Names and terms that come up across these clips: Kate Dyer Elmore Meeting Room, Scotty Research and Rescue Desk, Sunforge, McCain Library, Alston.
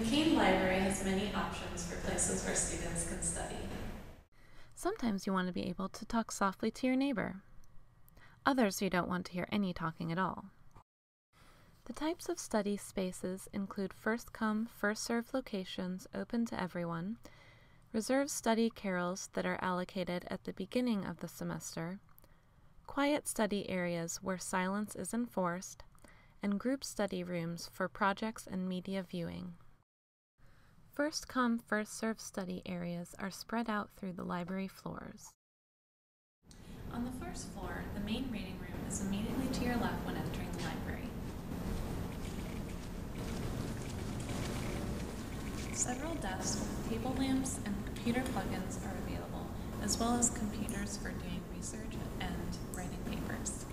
McCain Library has many options for places where students can study. Sometimes you want to be able to talk softly to your neighbor. Others you don't want to hear any talking at all. The types of study spaces include first-come, first-served locations open to everyone, reserved study carrels that are allocated at the beginning of the semester, quiet study areas where silence is enforced, and group study rooms for projects and media viewing. First-come, first-served study areas are spread out through the library floors. On the first floor, the main reading room is immediately to your left when entering the library. Several desks with table lamps and computer plugins are available, as well as computers for doing research and writing papers.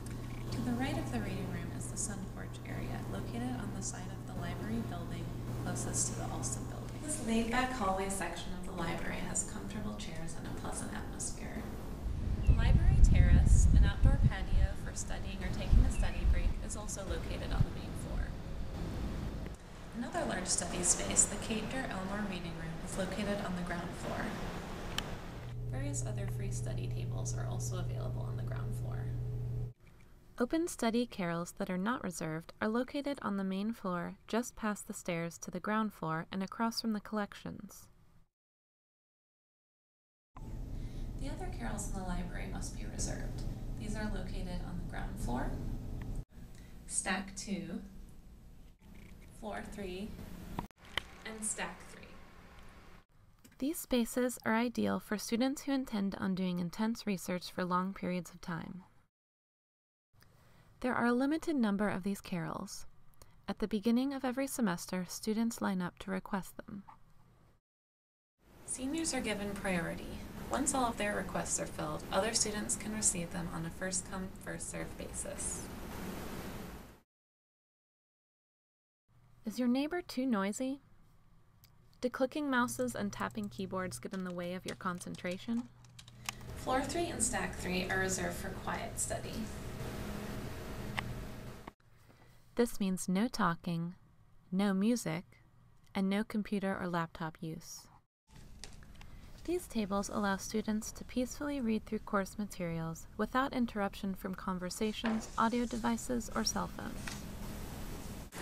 To the right of the reading room is the Sunforge area, located on the side of the library building closest to the Alston building. This laid-back hallway section of the library has comfortable chairs and a pleasant atmosphere. The library terrace, an outdoor patio for studying or taking a study break, is also located on the main floor. Another large study space, the Kate Dyer Elmore Meeting Room, is located on the ground floor. Various other free study tables are also available on the ground floor. Open study carrels that are not reserved are located on the main floor, just past the stairs to the ground floor and across from the collections. The other carrels in the library must be reserved. These are located on the ground floor, stack 2, floor 3, and stack 3. These spaces are ideal for students who intend on doing intense research for long periods of time. There are a limited number of these carrels. At the beginning of every semester, students line up to request them. Seniors are given priority. Once all of their requests are filled, other students can receive them on a first-come, first-served basis. Is your neighbor too noisy? Do clicking mouses and tapping keyboards get in the way of your concentration? Floor 3 and stack 3 are reserved for quiet study. This means no talking, no music, and no computer or laptop use. These tables allow students to peacefully read through course materials without interruption from conversations, audio devices, or cell phones.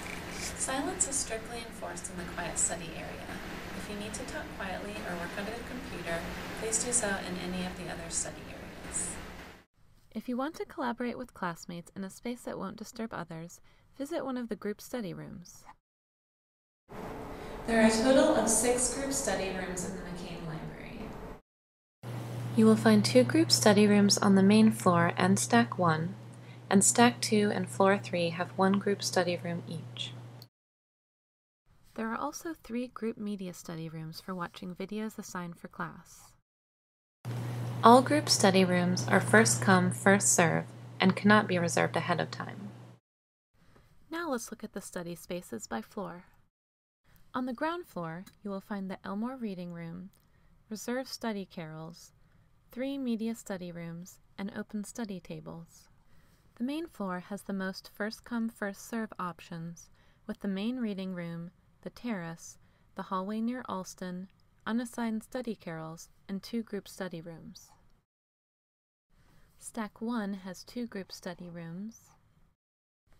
Silence is strictly enforced in the quiet study area. If you need to talk quietly or work under the computer, please do so in any of the other study areas. If you want to collaborate with classmates in a space that won't disturb others, visit one of the group study rooms. There are a total of 6 group study rooms in the McCain Library. You will find 2 group study rooms on the main floor and stack 1, and stack 2 and floor 3 have 1 group study room each. There are also 3 group media study rooms for watching videos assigned for class. All group study rooms are first come, first serve, and cannot be reserved ahead of time. Now let's look at the study spaces by floor. On the ground floor, you will find the Elmore Reading Room, reserved study carrels, 3 media study rooms, and open study tables. The main floor has the most first come, first serve options, with the main reading room, the terrace, the hallway near Alston, unassigned study carrels, and 2 group study rooms. Stack 1 has 2 group study rooms.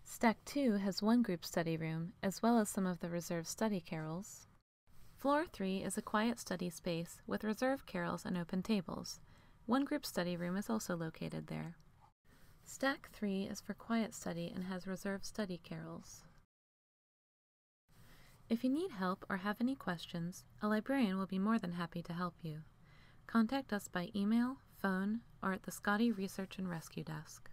Stack 2 has 1 group study room, as well as some of the reserved study carrels. Floor 3 is a quiet study space with reserved carrels and open tables. 1 group study room is also located there. Stack 3 is for quiet study and has reserved study carrels. If you need help or have any questions, a librarian will be more than happy to help you. Contact us by email, phone, or at the Scotty Research and Rescue Desk.